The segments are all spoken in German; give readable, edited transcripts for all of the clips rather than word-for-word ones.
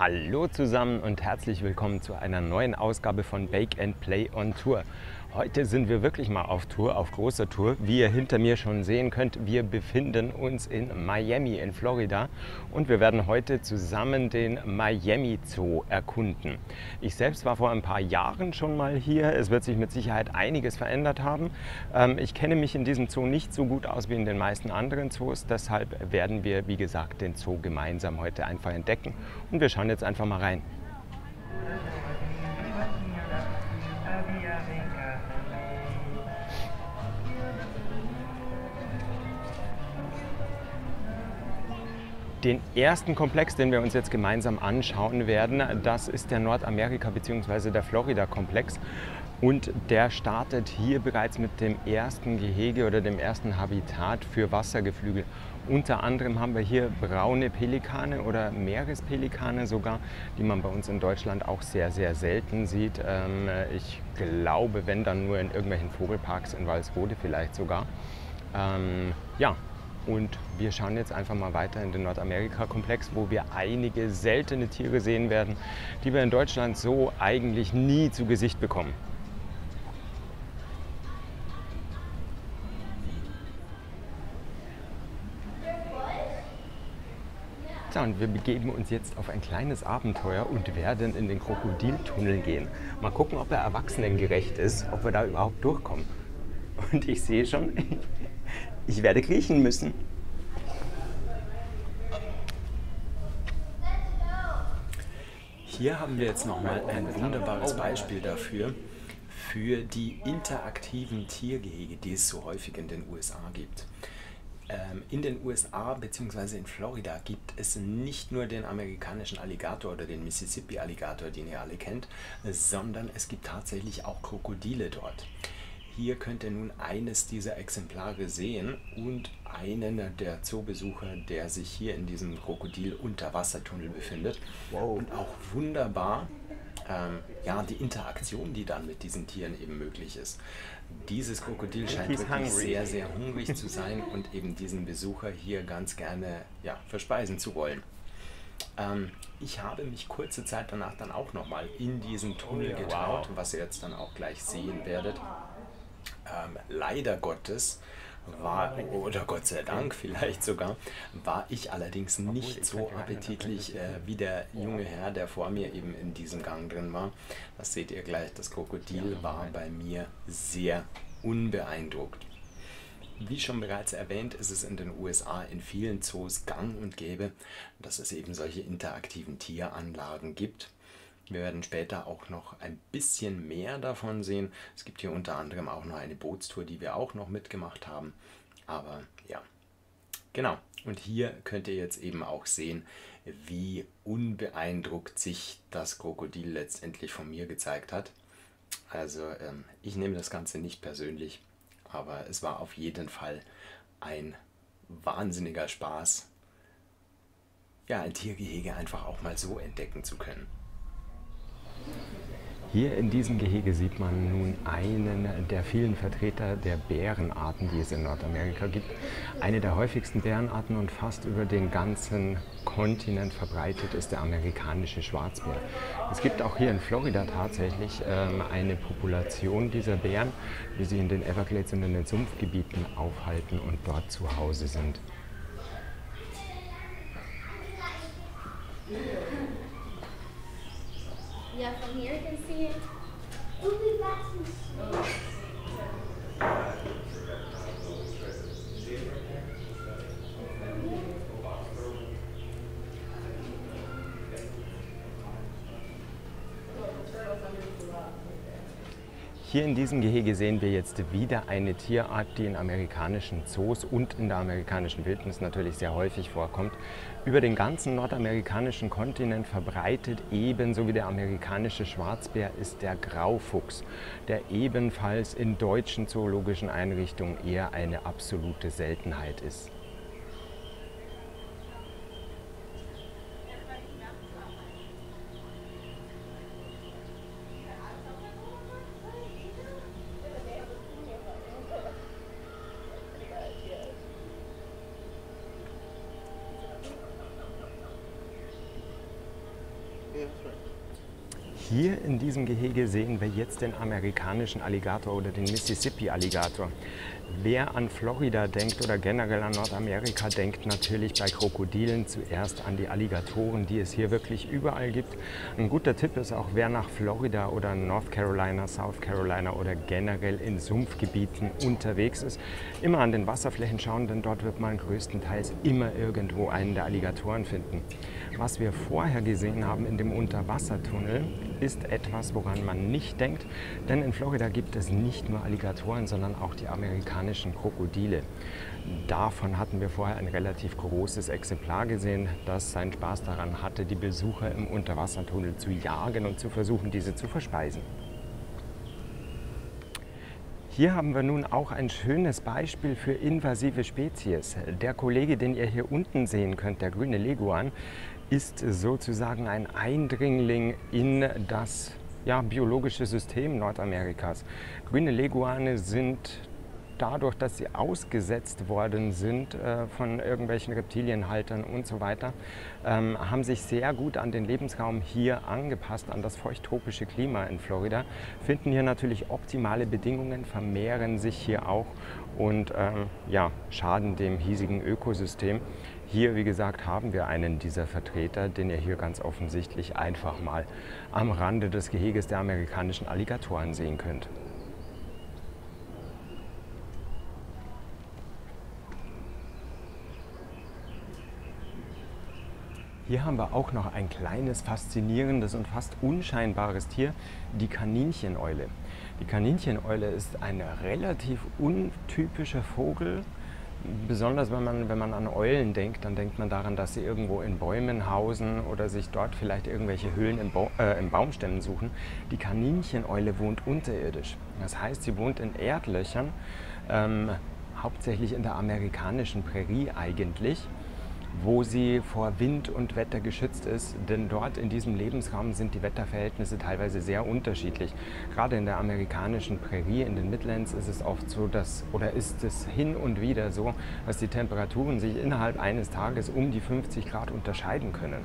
Hallo zusammen und herzlich willkommen zu einer neuen Ausgabe von Bake and Play on Tour. Heute sind wir wirklich mal auf Tour, auf großer Tour. Wie ihr hinter mir schon sehen könnt, wir befinden uns in Miami in Florida und wir werden heute zusammen den Miami Zoo erkunden. Ich selbst war vor ein paar Jahren schon mal hier. Es wird sich mit Sicherheit einiges verändert haben. Ich kenne mich in diesem Zoo nicht so gut aus wie in den meisten anderen Zoos. Deshalb werden wir, wie gesagt, den Zoo gemeinsam heute einfach entdecken. Und wir schauen jetzt einfach mal rein. Den ersten Komplex, den wir uns jetzt gemeinsam anschauen werden, das ist der Nordamerika- bzw. der Florida-Komplex. Und der startet hier bereits mit dem ersten Gehege oder dem ersten Habitat für Wassergeflügel. Unter anderem haben wir hier braune Pelikane oder Meerespelikane sogar, die man bei uns in Deutschland auch sehr, sehr selten sieht. Ich glaube, wenn dann nur in irgendwelchen Vogelparks in Walsrode vielleicht sogar. Ja. Und wir schauen jetzt einfach mal weiter in den Nordamerika-Komplex, wo wir einige seltene Tiere sehen werden, die wir in Deutschland so eigentlich nie zu Gesicht bekommen. So, und wir begeben uns jetzt auf ein kleines Abenteuer und werden in den Krokodiltunnel gehen. Mal gucken, ob er erwachsenengerecht ist, ob wir da überhaupt durchkommen. Und ich sehe schon, ich werde kriechen müssen. Hier haben wir jetzt nochmal ein wunderbares Beispiel dafür, für die interaktiven Tiergehege, die es so häufig in den USA gibt. In den USA bzw. in Florida gibt es nicht nur den amerikanischen Alligator oder den Mississippi Alligator, den ihr alle kennt, sondern es gibt tatsächlich auch Krokodile dort. Hier könnt ihr nun eines dieser Exemplare sehen und einen der Zoobesucher, der sich hier in diesem Krokodil-Unterwassertunnel befindet. Wow. Und auch wunderbar ja, die Interaktion, die dann mit diesen Tieren eben möglich ist. Dieses Krokodil scheint wirklich sehr, sehr hungrig zu sein und eben diesen Besucher hier ganz gerne ja, verspeisen zu wollen. Ich habe mich kurze Zeit danach dann auch nochmal in diesen Tunnel getraut, was ihr jetzt dann auch gleich sehen werdet. Leider Gottes war, oder Gott sei Dank vielleicht sogar, war ich allerdings nicht so appetitlich wie der junge Herr, der vor mir eben in diesem Gang drin war. Das seht ihr gleich, das Krokodil war bei mir sehr unbeeindruckt. Wie schon bereits erwähnt, ist es in den USA in vielen Zoos gang und gäbe, dass es eben solche interaktiven Tieranlagen gibt. Wir werden später auch noch ein bisschen mehr davon sehen. Es gibt hier unter anderem auch noch eine Bootstour, die wir auch noch mitgemacht haben. Aber ja, genau. Und hier könnt ihr jetzt eben auch sehen, wie unbeeindruckt sich das Krokodil letztendlich von mir gezeigt hat. Also ich nehme das Ganze nicht persönlich, aber es war auf jeden Fall ein wahnsinniger Spaß, ja, ein Tiergehege einfach auch mal so entdecken zu können. Hier in diesem Gehege sieht man nun einen der vielen Vertreter der Bärenarten, die es in Nordamerika gibt. Eine der häufigsten Bärenarten und fast über den ganzen Kontinent verbreitet ist der amerikanische Schwarzbär. Es gibt auch hier in Florida tatsächlich eine Population dieser Bären, die sich in den Everglades und in den Sumpfgebieten aufhalten und dort zu Hause sind. Yeah, from here you can see it. Hier in diesem Gehege sehen wir jetzt wieder eine Tierart, die in amerikanischen Zoos und in der amerikanischen Wildnis natürlich sehr häufig vorkommt. Über den ganzen nordamerikanischen Kontinent verbreitet, ebenso wie der amerikanische Schwarzbär, ist der Graufuchs, der ebenfalls in deutschen zoologischen Einrichtungen eher eine absolute Seltenheit ist. Hier in diesem Gehege sehen wir jetzt den amerikanischen Alligator oder den Mississippi Alligator. Wer an Florida denkt oder generell an Nordamerika, denkt natürlich bei Krokodilen zuerst an die Alligatoren, die es hier wirklich überall gibt. Ein guter Tipp ist auch, wer nach Florida oder North Carolina, South Carolina oder generell in Sumpfgebieten unterwegs ist, immer an den Wasserflächen schauen, denn dort wird man größtenteils immer irgendwo einen der Alligatoren finden. Was wir vorher gesehen haben in dem Unterwassertunnel, ist etwas, woran man nicht denkt, denn in Florida gibt es nicht nur Alligatoren, sondern auch die amerikanischen Krokodile. Davon hatten wir vorher ein relativ großes Exemplar gesehen, das seinen Spaß daran hatte, die Besucher im Unterwassertunnel zu jagen und zu versuchen, diese zu verspeisen. Hier haben wir nun auch ein schönes Beispiel für invasive Spezies. Der Kollege, den ihr hier unten sehen könnt, der grüne Leguan, ist sozusagen ein Eindringling in das biologische System Nordamerikas. Grüne Leguane sind dadurch, dass sie ausgesetzt worden sind von irgendwelchen Reptilienhaltern und so weiter, haben sich sehr gut an den Lebensraum hier angepasst, an das feuchttropische Klima in Florida, finden hier natürlich optimale Bedingungen, vermehren sich hier auch und schaden dem hiesigen Ökosystem. Hier, wie gesagt, haben wir einen dieser Vertreter, den ihr hier ganz offensichtlich einfach mal am Rande des Geheges der amerikanischen Alligatoren sehen könnt. Hier haben wir auch noch ein kleines, faszinierendes und fast unscheinbares Tier, die Kanincheneule. Die Kanincheneule ist ein relativ untypischer Vogel. Besonders wenn man an Eulen denkt, dann denkt man daran, dass sie irgendwo in Bäumen hausen oder sich dort vielleicht irgendwelche Höhlen in Baumstämmen suchen. Die Kanincheneule wohnt unterirdisch. Das heißt, sie wohnt in Erdlöchern, hauptsächlich in der amerikanischen Prärie eigentlich, wo sie vor Wind und Wetter geschützt ist, denn dort in diesem Lebensraum sind die Wetterverhältnisse teilweise sehr unterschiedlich. Gerade in der amerikanischen Prärie, in den Midlands, ist es oft so, ist es hin und wieder so, dass die Temperaturen sich innerhalb eines Tages um die 50 Grad unterscheiden können.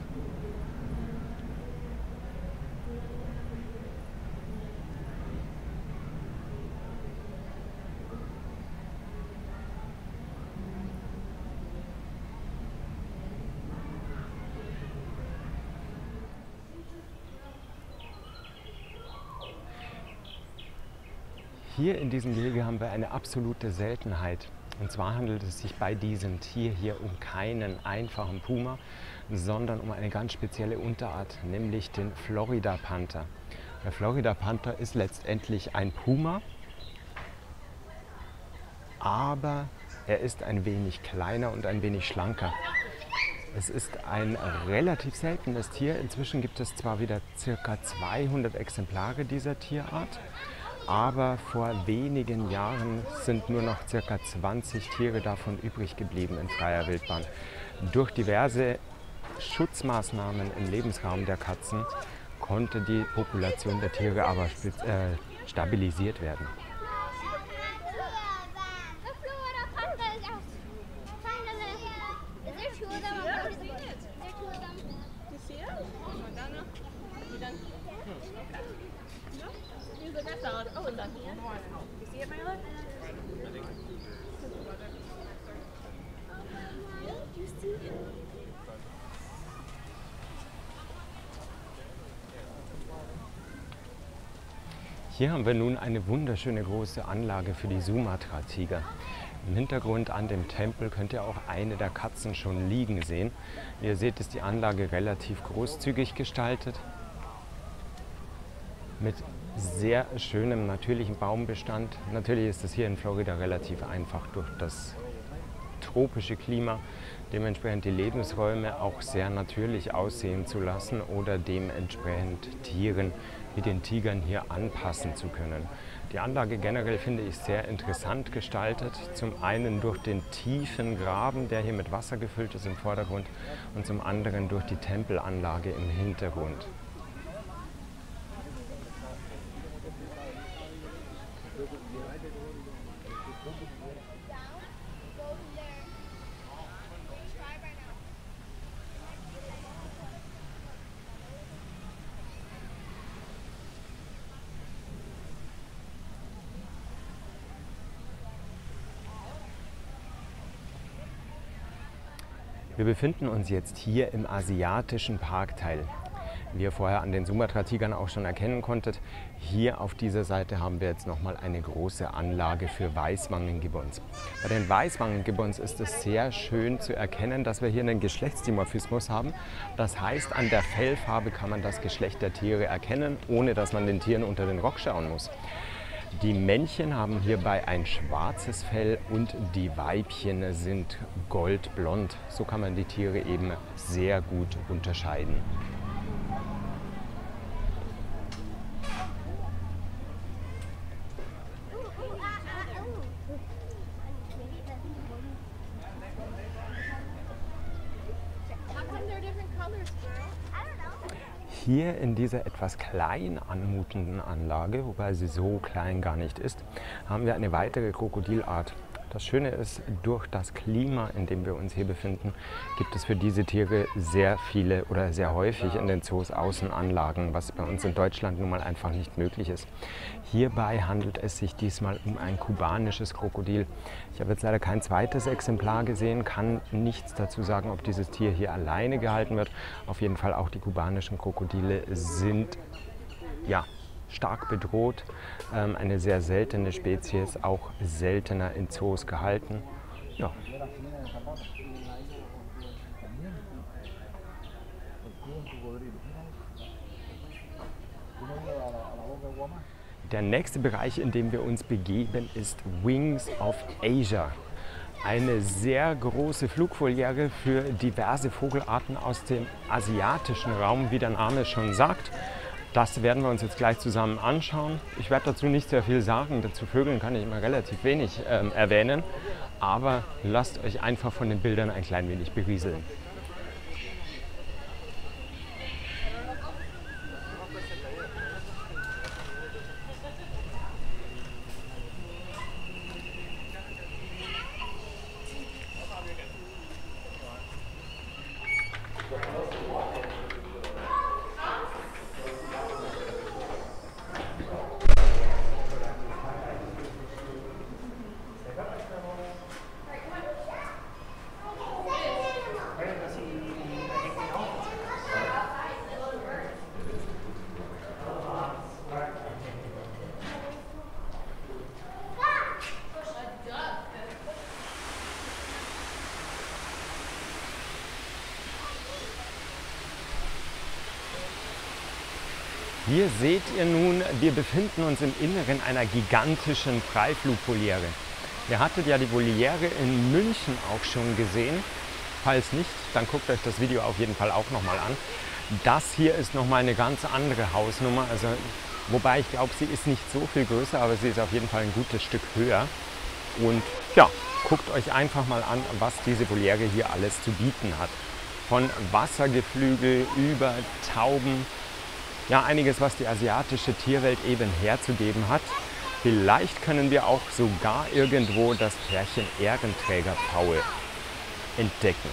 Hier in diesem Gehege haben wir eine absolute Seltenheit. Und zwar handelt es sich bei diesem Tier hier um keinen einfachen Puma, sondern um eine ganz spezielle Unterart, nämlich den Florida Panther. Der Florida Panther ist letztendlich ein Puma, aber er ist ein wenig kleiner und ein wenig schlanker. Es ist ein relativ seltenes Tier. Inzwischen gibt es zwar wieder ca. 200 Exemplare dieser Tierart, aber vor wenigen Jahren sind nur noch ca. 20 Tiere davon übrig geblieben in freier Wildbahn. Durch diverse Schutzmaßnahmen im Lebensraum der Katzen konnte die Population der Tiere aber stabilisiert werden. Hier haben wir nun eine wunderschöne große Anlage für die Sumatra-Tiger. Im Hintergrund an dem Tempel könnt ihr auch eine der Katzen schon liegen sehen. Wie ihr seht, ist die Anlage relativ großzügig gestaltet, mit sehr schönem natürlichen Baumbestand. Natürlich ist es hier in Florida relativ einfach durch das tropische Klima, dementsprechend die Lebensräume auch sehr natürlich aussehen zu lassen oder dementsprechend Tieren wie den Tigern hier anpassen zu können. Die Anlage generell finde ich sehr interessant gestaltet. Zum einen durch den tiefen Graben, der hier mit Wasser gefüllt ist im Vordergrund, und zum anderen durch die Tempelanlage im Hintergrund. Wir befinden uns jetzt hier im asiatischen Parkteil. Wie ihr vorher an den Sumatra-Tigern auch schon erkennen konntet, hier auf dieser Seite haben wir jetzt nochmal eine große Anlage für Weißwangen-Gibbons. Bei den Weißwangen-Gibbons ist es sehr schön zu erkennen, dass wir hier einen Geschlechtsdimorphismus haben. Das heißt, an der Fellfarbe kann man das Geschlecht der Tiere erkennen, ohne dass man den Tieren unter den Rock schauen muss. Die Männchen haben hierbei ein schwarzes Fell und die Weibchen sind goldblond. So kann man die Tiere eben sehr gut unterscheiden. Hier in dieser etwas klein anmutenden Anlage, wobei sie so klein gar nicht ist, haben wir eine weitere Krokodilart. Das Schöne ist, durch das Klima, in dem wir uns hier befinden, gibt es für diese Tiere sehr viele oder sehr häufig in den Zoos Außenanlagen, was bei uns in Deutschland nun mal einfach nicht möglich ist. Hierbei handelt es sich diesmal um ein kubanisches Krokodil. Ich habe jetzt leider kein zweites Exemplar gesehen, kann nichts dazu sagen, ob dieses Tier hier alleine gehalten wird. Auf jeden Fall auch die kubanischen Krokodile sind, ja, stark bedroht, eine sehr seltene Spezies, auch seltener in Zoos gehalten. Ja. Der nächste Bereich, in dem wir uns begeben, ist Wings of Asia. Eine sehr große Flugvoliere für diverse Vogelarten aus dem asiatischen Raum, wie der Name schon sagt. Das werden wir uns jetzt gleich zusammen anschauen. Ich werde dazu nicht sehr viel sagen, zu Vögeln kann ich immer relativ wenig erwähnen, aber lasst euch einfach von den Bildern ein klein wenig berieseln. Hier seht ihr nun, wir befinden uns im Inneren einer gigantischen Freiflugvoliere. Ihr hattet ja die Voliere in München auch schon gesehen. Falls nicht, dann guckt euch das Video auf jeden Fall auch nochmal an. Das hier ist nochmal eine ganz andere Hausnummer. Also, wobei ich glaube, sie ist nicht so viel größer, aber sie ist auf jeden Fall ein gutes Stück höher. Und ja, guckt euch einfach mal an, was diese Voliere hier alles zu bieten hat. Von Wassergeflügel über Tauben. Ja, einiges, was die asiatische Tierwelt eben herzugeben hat. Vielleicht können wir auch sogar irgendwo das Pärchen Ehrenträger Paul entdecken.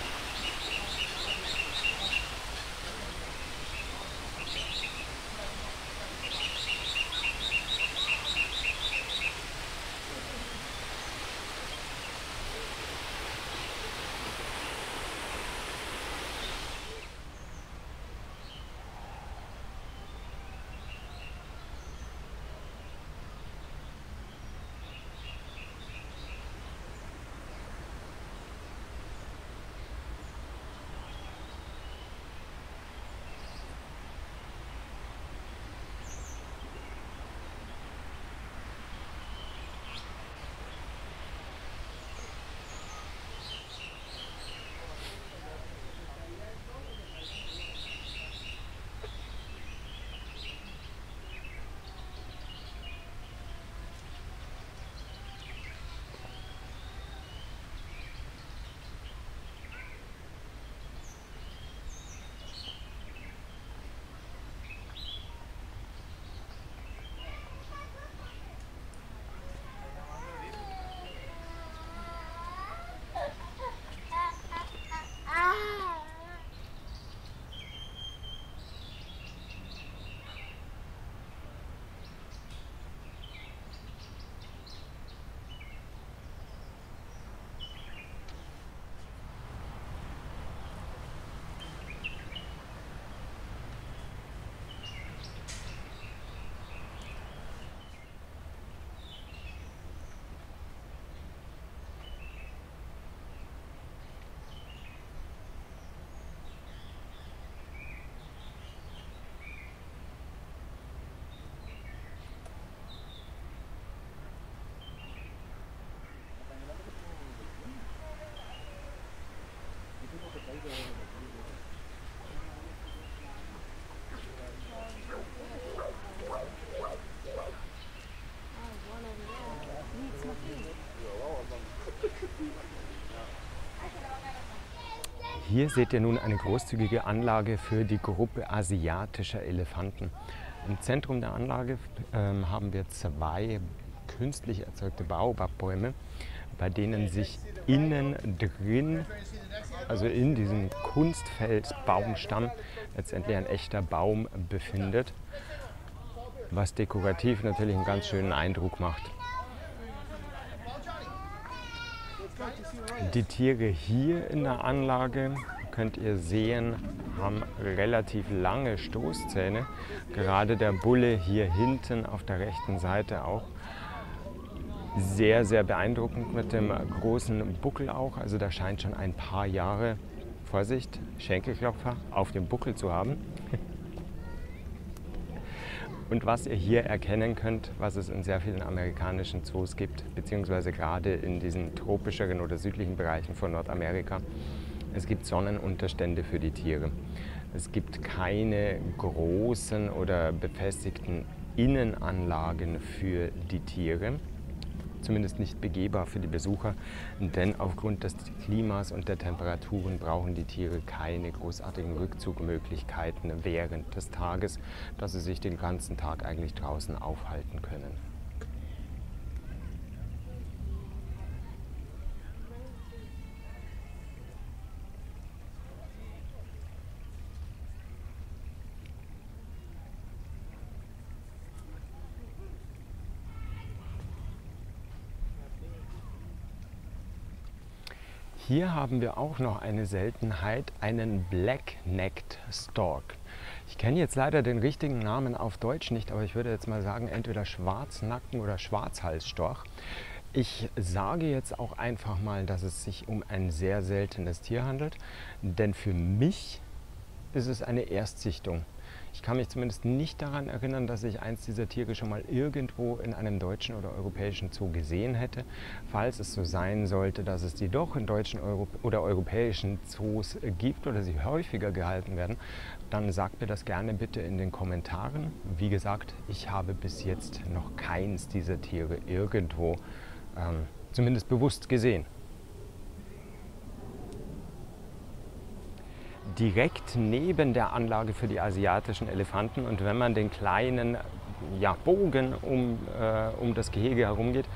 Hier seht ihr nun eine großzügige Anlage für die Gruppe asiatischer Elefanten. Im Zentrum der Anlage haben wir zwei künstlich erzeugte Baobab-Bäume, bei denen sich innen drin, also in diesem Kunstfelsbaumstamm, letztendlich ein echter Baum befindet, was dekorativ natürlich einen ganz schönen Eindruck macht. Die Tiere hier in der Anlage, könnt ihr sehen, haben relativ lange Stoßzähne. Gerade der Bulle hier hinten auf der rechten Seite auch. Sehr, sehr beeindruckend mit dem großen Buckel auch. Also da scheint schon ein paar Jahre, Vorsicht, Schenkelklopfer auf dem Buckel zu haben. Und was ihr hier erkennen könnt, was es in sehr vielen amerikanischen Zoos gibt, beziehungsweise gerade in diesen tropischeren oder südlichen Bereichen von Nordamerika, es gibt Sonnenunterstände für die Tiere. Es gibt keine großen oder befestigten Innenanlagen für die Tiere, zumindest nicht begehbar für die Besucher, denn aufgrund des Klimas und der Temperaturen brauchen die Tiere keine großartigen Rückzugmöglichkeiten während des Tages, dass sie sich den ganzen Tag eigentlich draußen aufhalten können. Hier haben wir auch noch eine Seltenheit, einen Black-necked Stork. Ich kenne jetzt leider den richtigen Namen auf Deutsch nicht, aber ich würde jetzt mal sagen, entweder Schwarznacken- oder Schwarzhalsstorch. Ich sage jetzt auch einfach mal, dass es sich um ein sehr seltenes Tier handelt, denn für mich ist es eine Erstsichtung. Ich kann mich zumindest nicht daran erinnern, dass ich eins dieser Tiere schon mal irgendwo in einem deutschen oder europäischen Zoo gesehen hätte. Falls es so sein sollte, dass es die doch in deutschen oder europäischen Zoos gibt oder sie häufiger gehalten werden, dann sagt mir das gerne bitte in den Kommentaren. Wie gesagt, ich habe bis jetzt noch keins dieser Tiere irgendwo zumindest bewusst gesehen. Direkt neben der Anlage für die asiatischen Elefanten, und wenn man den kleinen Bogen um das Gehege herumgeht,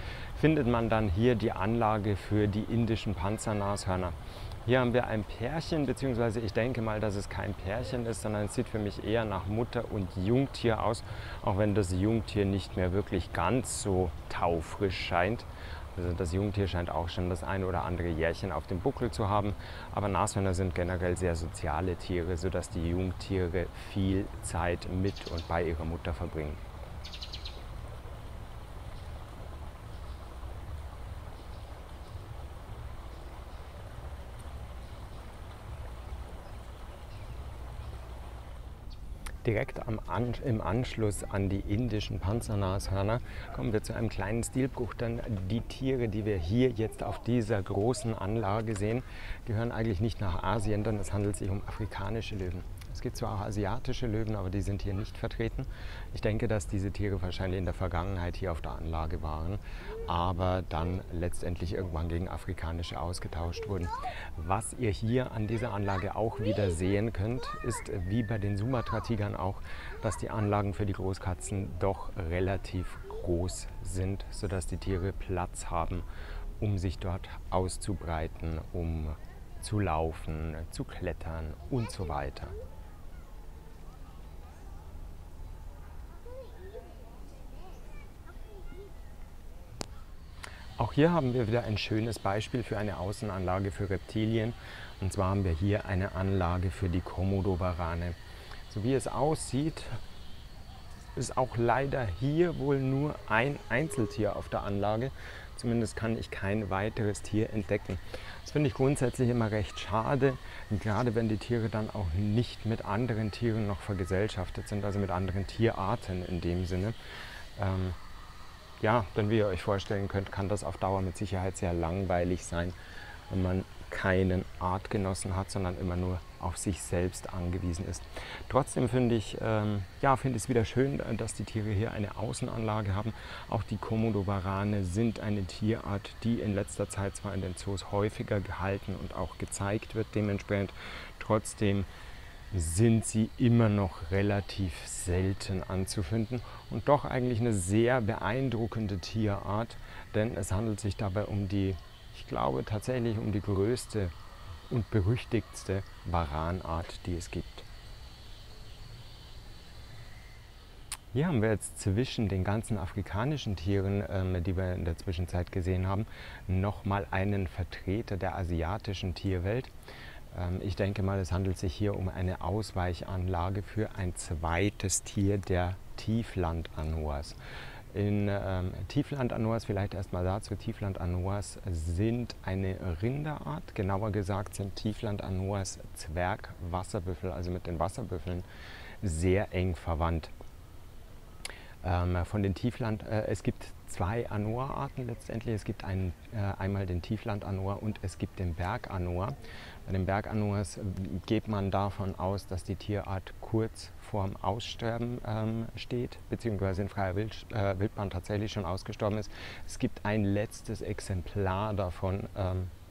findet man dann hier die Anlage für die indischen Panzernashörner. Hier haben wir ein Pärchen, beziehungsweise ich denke mal, dass es kein Pärchen ist, sondern es sieht für mich eher nach Mutter und Jungtier aus, auch wenn das Jungtier nicht mehr wirklich ganz so taufrisch scheint. Also das Jungtier scheint auch schon das ein oder andere Jährchen auf dem Buckel zu haben. Aber Nashörner sind generell sehr soziale Tiere, sodass die Jungtiere viel Zeit mit und bei ihrer Mutter verbringen. Direkt im Anschluss an die indischen Panzernashörner kommen wir zu einem kleinen Stilbruch, denn die Tiere, die wir hier jetzt auf dieser großen Anlage sehen, gehören eigentlich nicht nach Asien, denn es handelt sich um afrikanische Löwen. Es gibt zwar auch asiatische Löwen, aber die sind hier nicht vertreten. Ich denke, dass diese Tiere wahrscheinlich in der Vergangenheit hier auf der Anlage waren, aber dann letztendlich irgendwann gegen afrikanische ausgetauscht wurden. Was ihr hier an dieser Anlage auch wieder sehen könnt, ist wie bei den Sumatra-Tigern auch, dass die Anlagen für die Großkatzen doch relativ groß sind, sodass die Tiere Platz haben, um sich dort auszubreiten, um zu laufen, zu klettern und so weiter. Auch hier haben wir wieder ein schönes Beispiel für eine Außenanlage für Reptilien. Und zwar haben wir hier eine Anlage für die Komodowarane. So wie es aussieht, ist auch leider hier wohl nur ein Einzeltier auf der Anlage. Zumindest kann ich kein weiteres Tier entdecken. Das finde ich grundsätzlich immer recht schade, gerade wenn die Tiere dann auch nicht mit anderen Tieren noch vergesellschaftet sind, also mit anderen Tierarten in dem Sinne. Ja, denn wie ihr euch vorstellen könnt, kann das auf Dauer mit Sicherheit sehr langweilig sein, wenn man keinen Artgenossen hat, sondern immer nur auf sich selbst angewiesen ist. Trotzdem finde ich finde ich es wieder schön, dass die Tiere hier eine Außenanlage haben. Auch die Komodowarane sind eine Tierart, die in letzter Zeit zwar in den Zoos häufiger gehalten und auch gezeigt wird dementsprechend, trotzdem sind sie immer noch relativ selten anzufinden und doch eigentlich eine sehr beeindruckende Tierart, denn es handelt sich dabei um die, ich glaube tatsächlich um die größte und berüchtigtste Waranart, die es gibt. Hier haben wir jetzt zwischen den ganzen afrikanischen Tieren, die wir in der Zwischenzeit gesehen haben, nochmal einen Vertreter der asiatischen Tierwelt. Ich denke mal, es handelt sich hier um eine Ausweichanlage für ein zweites Tier der Tieflandanoas. In Tieflandanoas, vielleicht erstmal dazu, Tieflandanoas sind eine Rinderart, genauer gesagt sind Tieflandanoas Zwergwasserbüffel, also mit den Wasserbüffeln sehr eng verwandt. Es gibt zwei Anoa-Arten letztendlich, es gibt einmal den Tieflandanoa und es gibt den Berg-Anoa. Bei den Berg-Anoas geht man davon aus, dass die Tierart kurz vorm Aussterben steht, beziehungsweise in freier Wildbahn tatsächlich schon ausgestorben ist. Es gibt ein letztes Exemplar davon,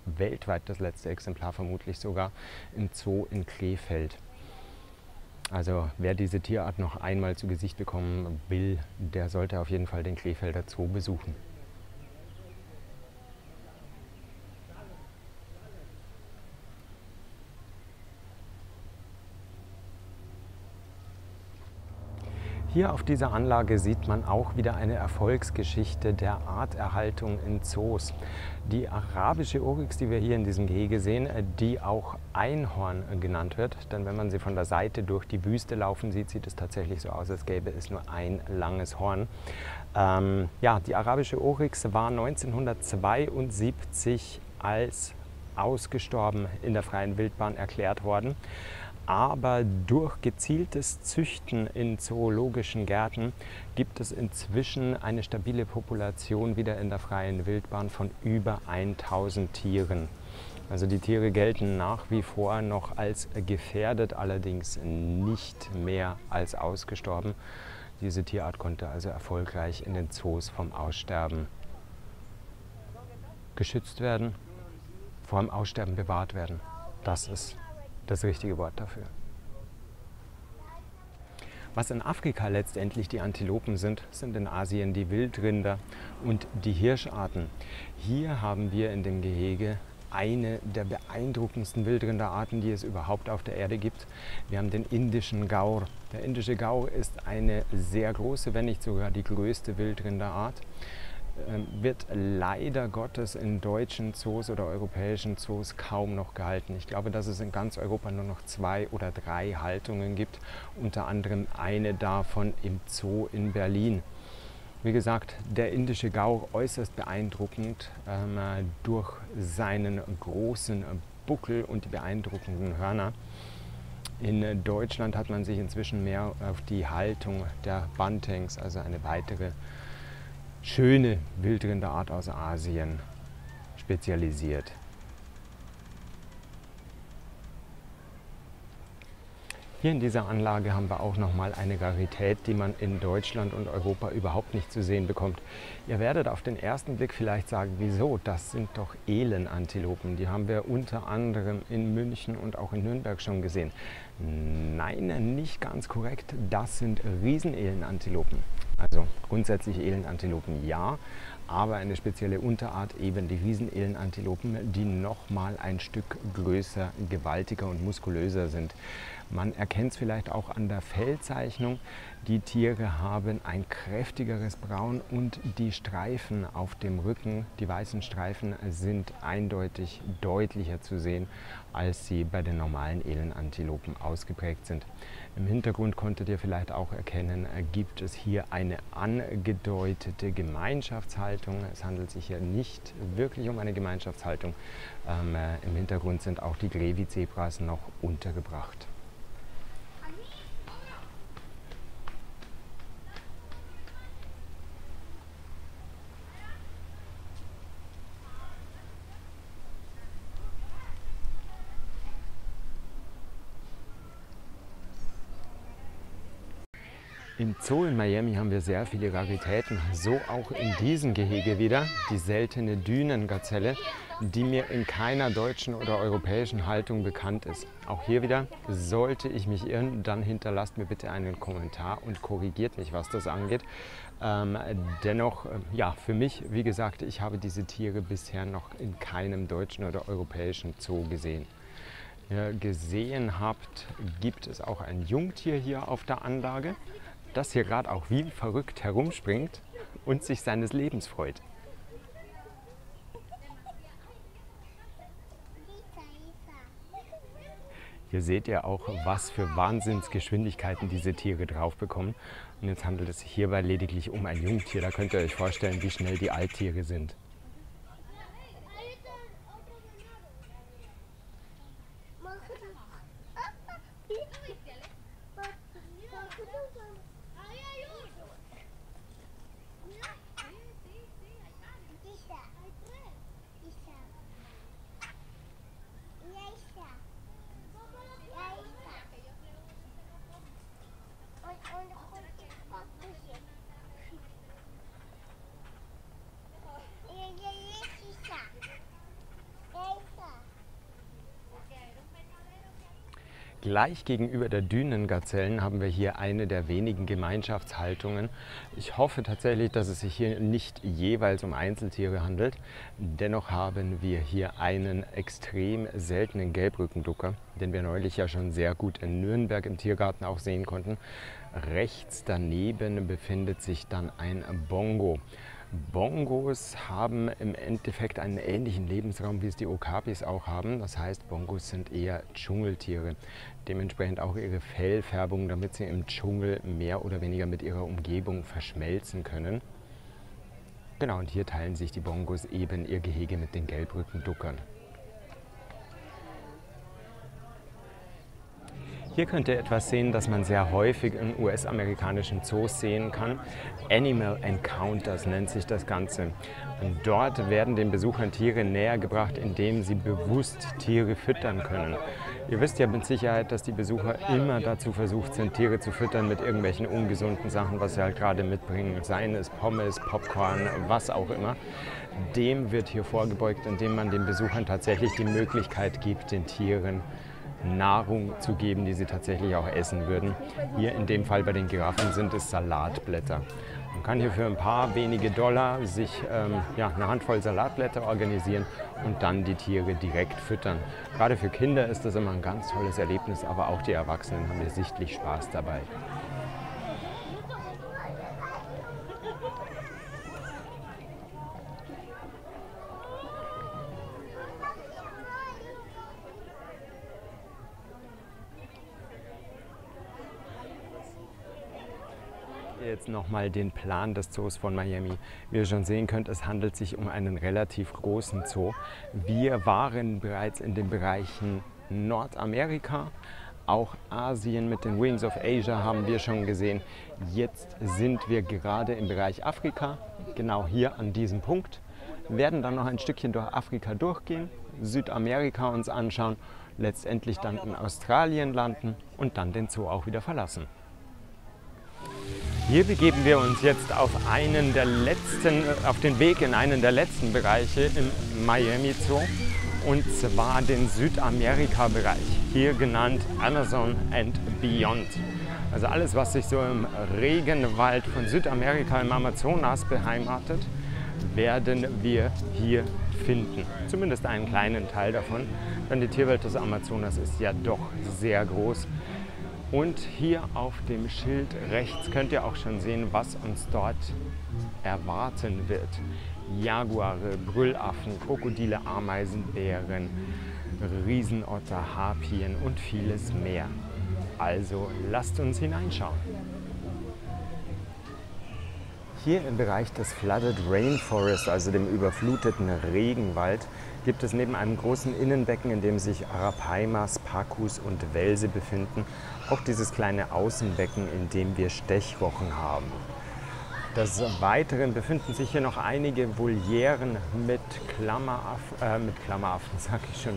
weltweit das letzte Exemplar vermutlich sogar, im Zoo in Krefeld. Also wer diese Tierart noch einmal zu Gesicht bekommen will, der sollte auf jeden Fall den Krefelder Zoo besuchen. Hier auf dieser Anlage sieht man auch wieder eine Erfolgsgeschichte der Arterhaltung in Zoos. Die arabische Oryx, die wir hier in diesem Gehege sehen, die auch Einhorn genannt wird, denn wenn man sie von der Seite durch die Wüste laufen sieht, sieht es tatsächlich so aus, als gäbe es nur ein langes Horn. Die arabische Oryx war 1972 als ausgestorben in der freien Wildbahn erklärt worden. Aber durch gezieltes Züchten in zoologischen Gärten gibt es inzwischen eine stabile Population wieder in der freien Wildbahn von über 1000 Tieren. Also die Tiere gelten nach wie vor noch als gefährdet, allerdings nicht mehr als ausgestorben. Diese Tierart konnte also erfolgreich in den Zoos vom Aussterben geschützt werden, vor dem Aussterben bewahrt werden. Das ist das richtige Wort dafür. Was in Afrika letztendlich die Antilopen sind, sind in Asien die Wildrinder und die Hirscharten. Hier haben wir in dem Gehege eine der beeindruckendsten Wildrinderarten, die es überhaupt auf der Erde gibt. Wir haben den indischen Gaur. Der indische Gaur ist eine sehr große, wenn nicht sogar die größte Wildrinderart. Wird leider Gottes in deutschen Zoos oder europäischen Zoos kaum noch gehalten. Ich glaube, dass es in ganz Europa nur noch 2 oder 3 Haltungen gibt, unter anderem eine davon im Zoo in Berlin. Wie gesagt, der indische Gaur äußerst beeindruckend durch seinen großen Buckel und die beeindruckenden Hörner. In Deutschland hat man sich inzwischen mehr auf die Haltung der Bantangs, also eine weitere schöne Wildrinderart aus Asien, spezialisiert. Hier in dieser Anlage haben wir auch nochmal eine Rarität, die man in Deutschland und Europa überhaupt nicht zu sehen bekommt. Ihr werdet auf den ersten Blick vielleicht sagen, wieso, das sind doch Elenantilopen. Die haben wir unter anderem in München und auch in Nürnberg schon gesehen. Nein, nicht ganz korrekt, das sind Riesen-Elenantilopen. Also grundsätzlich Elenantilopen ja, aber eine spezielle Unterart, eben die Riesen-Elenantilopen, die nochmal ein Stück größer, gewaltiger und muskulöser sind. Man erkennt es vielleicht auch an der Fellzeichnung. Die Tiere haben ein kräftigeres Braun und die Streifen auf dem Rücken, die weißen Streifen, sind eindeutig deutlicher zu sehen, als sie bei den normalen Elenantilopen ausgeprägt sind. Im Hintergrund konntet ihr vielleicht auch erkennen, gibt es hier eine angedeutete Gemeinschaftshaltung. Es handelt sich hier nicht wirklich um eine Gemeinschaftshaltung. Im Hintergrund sind auch die Grevy-Zebras noch untergebracht. Im Zoo in Miami haben wir sehr viele Raritäten, so auch in diesem Gehege wieder die seltene Dünengazelle, die mir in keiner deutschen oder europäischen Haltung bekannt ist. Auch hier wieder, sollte ich mich irren, dann hinterlasst mir bitte einen Kommentar und korrigiert mich, was das angeht. Dennoch, ja, für mich, wie gesagt, ich habe diese Tiere bisher noch in keinem deutschen oder europäischen Zoo gesehen. Ihr gesehen habt, gibt es auch ein Jungtier hier auf der Anlage, das hier gerade auch wie verrückt herumspringt und sich seines Lebens freut. Hier seht ihr auch, was für Wahnsinnsgeschwindigkeiten diese Tiere drauf bekommen. Und jetzt handelt es sich hierbei lediglich um ein Jungtier. Da könnt ihr euch vorstellen, wie schnell die Alttiere sind. Gleich gegenüber der Dünengazellen haben wir hier eine der wenigen Gemeinschaftshaltungen. Ich hoffe tatsächlich, dass es sich hier nicht jeweils um Einzeltiere handelt. Dennoch haben wir hier einen extrem seltenen Gelbrückenducker, den wir neulich ja schon sehr gut in Nürnberg im Tiergarten auch sehen konnten. Rechts daneben befindet sich dann ein Bongo. Bongos haben im Endeffekt einen ähnlichen Lebensraum, wie es die Okapis auch haben. Das heißt, Bongos sind eher Dschungeltiere. Dementsprechend auch ihre Fellfärbung, damit sie im Dschungel mehr oder weniger mit ihrer Umgebung verschmelzen können. Genau, und hier teilen sich die Bongos eben ihr Gehege mit den Gelbrückenduckern. Hier könnt ihr etwas sehen, das man sehr häufig in US-amerikanischen Zoos sehen kann. Animal Encounters nennt sich das Ganze. Und dort werden den Besuchern Tiere näher gebracht, indem sie bewusst Tiere füttern können. Ihr wisst ja mit Sicherheit, dass die Besucher immer dazu versucht sind, Tiere zu füttern mit irgendwelchen ungesunden Sachen, was sie halt gerade mitbringen. Seien es Pommes, Popcorn, was auch immer. Dem wird hier vorgebeugt, indem man den Besuchern tatsächlich die Möglichkeit gibt, den Tieren Nahrung zu geben, die sie tatsächlich auch essen würden. Hier in dem Fall bei den Giraffen sind es Salatblätter. Man kann hier für ein paar wenige Dollar sich eine Handvoll Salatblätter organisieren und dann die Tiere direkt füttern. Gerade für Kinder ist das immer ein ganz tolles Erlebnis, aber auch die Erwachsenen haben hier sichtlich Spaß dabei. Jetzt nochmal den Plan des Zoos von Miami. Wie ihr schon sehen könnt, es handelt sich um einen relativ großen Zoo. Wir waren bereits in den Bereichen Nordamerika, auch Asien mit den Wings of Asia haben wir schon gesehen. Jetzt sind wir gerade im Bereich Afrika, genau hier an diesem Punkt. Wir werden dann noch ein Stückchen durch Afrika durchgehen, Südamerika uns anschauen, letztendlich dann in Australien landen und dann den Zoo auch wieder verlassen. Hier begeben wir uns jetzt auf den Weg in einen der letzten Bereiche im Miami Zoo, und zwar den Südamerika-Bereich, hier genannt Amazon and Beyond. Also alles, was sich so im Regenwald von Südamerika im Amazonas beheimatet, werden wir hier finden. Zumindest einen kleinen Teil davon, denn die Tierwelt des Amazonas ist ja doch sehr groß. Und hier auf dem Schild rechts könnt ihr auch schon sehen, was uns dort erwarten wird. Jaguare, Brüllaffen, Krokodile, Ameisenbären, Riesenotter, Harpien und vieles mehr. Also lasst uns hineinschauen. Hier im Bereich des Flooded Rainforest, also dem überfluteten Regenwald, gibt es neben einem großen Innenbecken, in dem sich Arapaimas, Pakus und Wälse befinden, auch dieses kleine Außenbecken, in dem wir Stechwochen haben. Des Weiteren befinden sich hier noch einige Volieren mit Klammeraffen,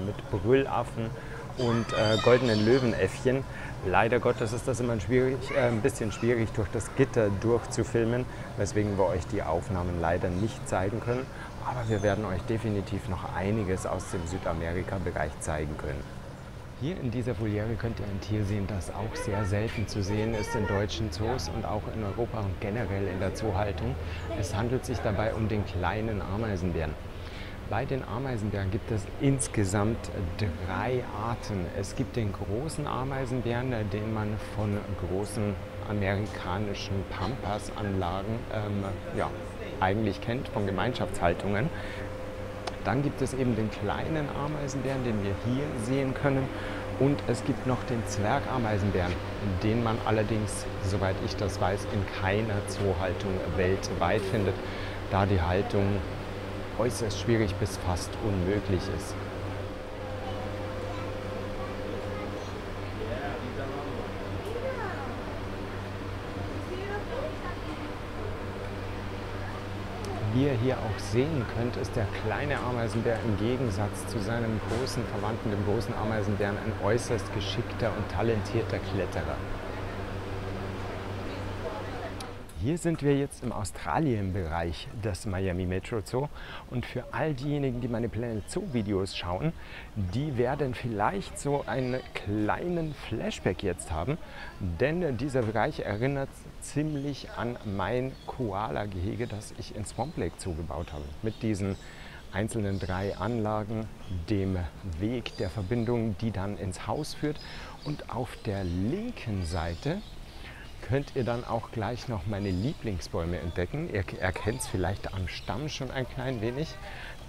mit Brüllaffen und goldenen Löwenäffchen. Leider Gottes ist das immer ein bisschen schwierig durch das Gitter durchzufilmen, weswegen wir euch die Aufnahmen leider nicht zeigen können. Aber wir werden euch definitiv noch einiges aus dem Südamerika-Bereich zeigen können. Hier in dieser Voliere könnt ihr ein Tier sehen, das auch sehr selten zu sehen ist in deutschen Zoos und auch in Europa und generell in der Zoohaltung. Es handelt sich dabei um den kleinen Ameisenbären. Bei den Ameisenbären gibt es insgesamt 3 Arten. Es gibt den großen Ameisenbären, den man von großen amerikanischen Pampas-Anlagen eigentlich kennt, von Gemeinschaftshaltungen. Dann gibt es eben den kleinen Ameisenbären, den wir hier sehen können. Und es gibt noch den Zwergameisenbären, den man allerdings, soweit ich das weiß, in keiner Zoohaltung weltweit findet, da die Haltung äußerst schwierig bis fast unmöglich ist. Wie ihr hier auch sehen könnt, ist der kleine Ameisenbär im Gegensatz zu seinem großen Verwandten, dem großen Ameisenbären, ein äußerst geschickter und talentierter Kletterer. Hier sind wir jetzt im Australien-Bereich des Miami Metro Zoo und für all diejenigen, die meine Planet Zoo-Videos schauen, die werden vielleicht so einen kleinen Flashback jetzt haben, denn dieser Bereich erinnert ziemlich an mein Koala-Gehege, das ich in Swamp Lake Zoo gebaut habe, mit diesen einzelnen 3 Anlagen, dem Weg der Verbindung, die dann ins Haus führt, und auf der linken Seite könnt ihr dann auch gleich noch meine Lieblingsbäume entdecken. Ihr erkennt es vielleicht am Stamm schon ein klein wenig.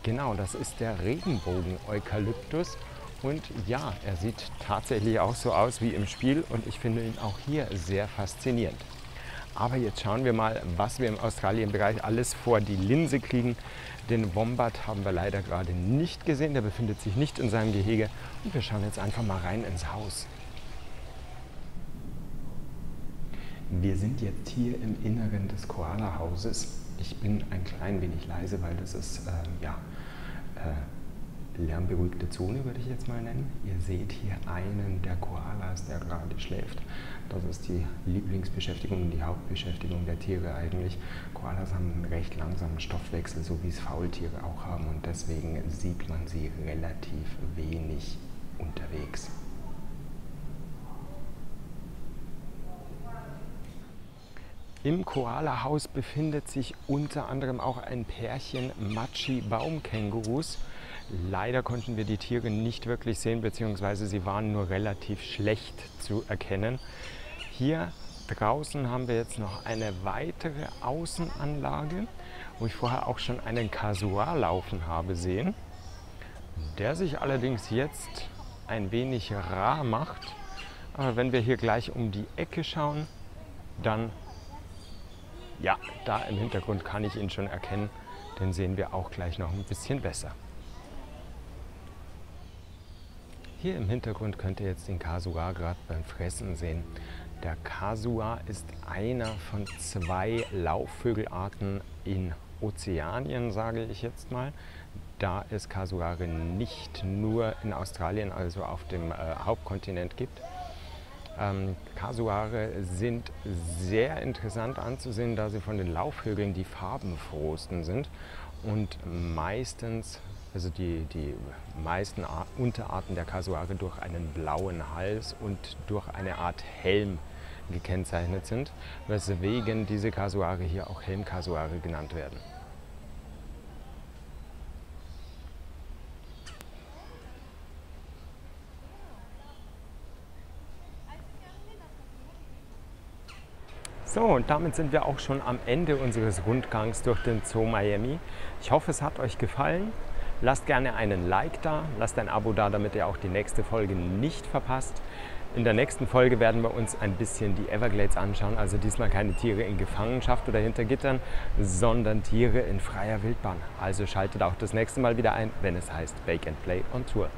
Genau, das ist der Regenbogen-Eukalyptus. Und ja, er sieht tatsächlich auch so aus wie im Spiel und ich finde ihn auch hier sehr faszinierend. Aber jetzt schauen wir mal, was wir im Australien-Bereich alles vor die Linse kriegen. Den Wombat haben wir leider gerade nicht gesehen, der befindet sich nicht in seinem Gehege. Und wir schauen jetzt einfach mal rein ins Haus. Wir sind jetzt hier im Inneren des Koala-Hauses. Ich bin ein klein wenig leise, weil das ist lärmberuhigte Zone, würde ich jetzt mal nennen. Ihr seht hier einen der Koalas, der gerade schläft. Das ist die Lieblingsbeschäftigung, die Hauptbeschäftigung der Tiere eigentlich. Koalas haben einen recht langsamen Stoffwechsel, so wie es Faultiere auch haben. Und deswegen sieht man sie relativ wenig unterwegs. Im Koala-Haus befindet sich unter anderem auch ein Pärchen Machi-Baumkängurus. Leider konnten wir die Tiere nicht wirklich sehen, beziehungsweise sie waren nur relativ schlecht zu erkennen. Hier draußen haben wir jetzt noch eine weitere Außenanlage, wo ich vorher auch schon einen Kasuar laufen habe sehen, der sich allerdings jetzt ein wenig rar macht. Aber wenn wir hier gleich um die Ecke schauen, dann... ja, da im Hintergrund kann ich ihn schon erkennen, den sehen wir auch gleich noch ein bisschen besser. Hier im Hintergrund könnt ihr jetzt den Kasuar gerade beim Fressen sehen. Der Kasuar ist einer von 2 Laufvögelarten in Ozeanien, sage ich jetzt mal. Da es Kasuare nicht nur in Australien, also auf dem Hauptkontinent gibt. Kasuare sind sehr interessant anzusehen, da sie von den Laubvögeln die farbenfrohsten sind und meistens, also die meisten Unterarten der Kasuare durch einen blauen Hals und durch eine Art Helm gekennzeichnet sind, weswegen diese Kasuare hier auch Helmkasuare genannt werden. So, und damit sind wir auch schon am Ende unseres Rundgangs durch den Zoo Miami. Ich hoffe, es hat euch gefallen. Lasst gerne einen Like da, lasst ein Abo da, damit ihr auch die nächste Folge nicht verpasst. In der nächsten Folge werden wir uns ein bisschen die Everglades anschauen. Also diesmal keine Tiere in Gefangenschaft oder hinter Gittern, sondern Tiere in freier Wildbahn. Also schaltet auch das nächste Mal wieder ein, wenn es heißt Bake and Play on Tour.